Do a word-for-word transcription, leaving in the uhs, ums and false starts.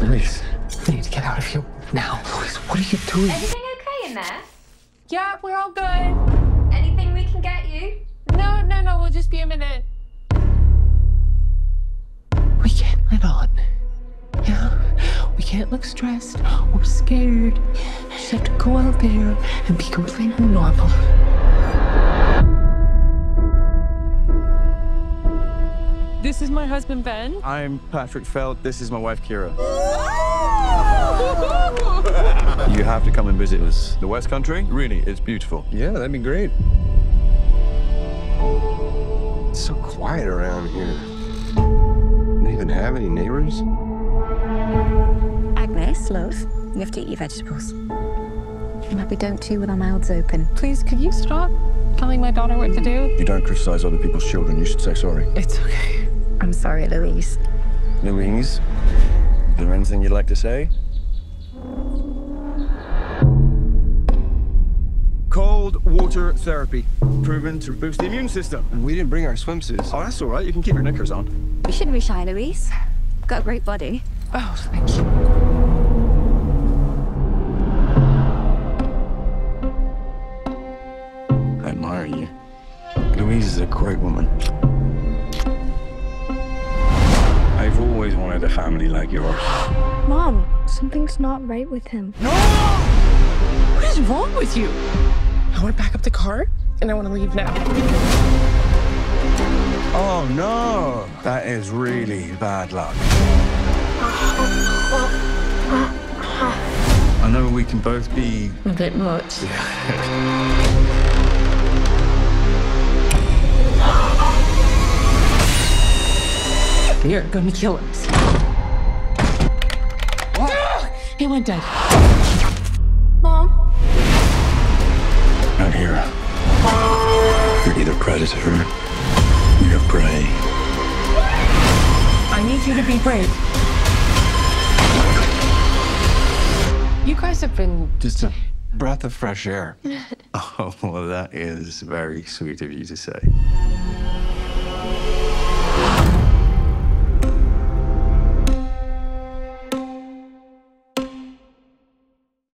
Louise, we need to get out of here now. Louise, what are you doing? Everything okay in there? Yeah, we're all good. Anything we can get you? No, no, no, we'll just be a minute. We can't let on. Yeah? We can't look stressed or scared. We just have to go out there and be completely normal. This is my husband, Ben. I'm Patrick Feld. This is my wife, Kira. You have to come and visit us. The West Country, really, it's beautiful. Yeah, that'd be great. It's so quiet around here. Don't even have any neighbors. Agnes, love, you have to eat your vegetables. And we don't too with our mouths open. Please, could you stop telling my daughter what to do? You don't criticize other people's children. You should say sorry. It's okay. I'm sorry, Louise. Louise, is there anything you'd like to say? Cold water therapy, proven to boost the immune system. And we didn't bring our swimsuits. Oh, that's all right. You can keep your knickers on. You shouldn't be shy, Louise. You've got a great body. Oh, thank you. Are you? Louise is a great woman. I've always wanted a family like yours. Mom, something's not right with him. No! What is wrong with you? I want to back up the car, and I want to leave now. Oh, no. That is really bad luck. I know we can both be... a bit much. They're gonna kill us. What? Ah! He went dead. Mom? Not here. You're either predator or you're prey. I need you to be brave. You guys have been... Just a breath of fresh air. Oh, well, that is very sweet of you to say.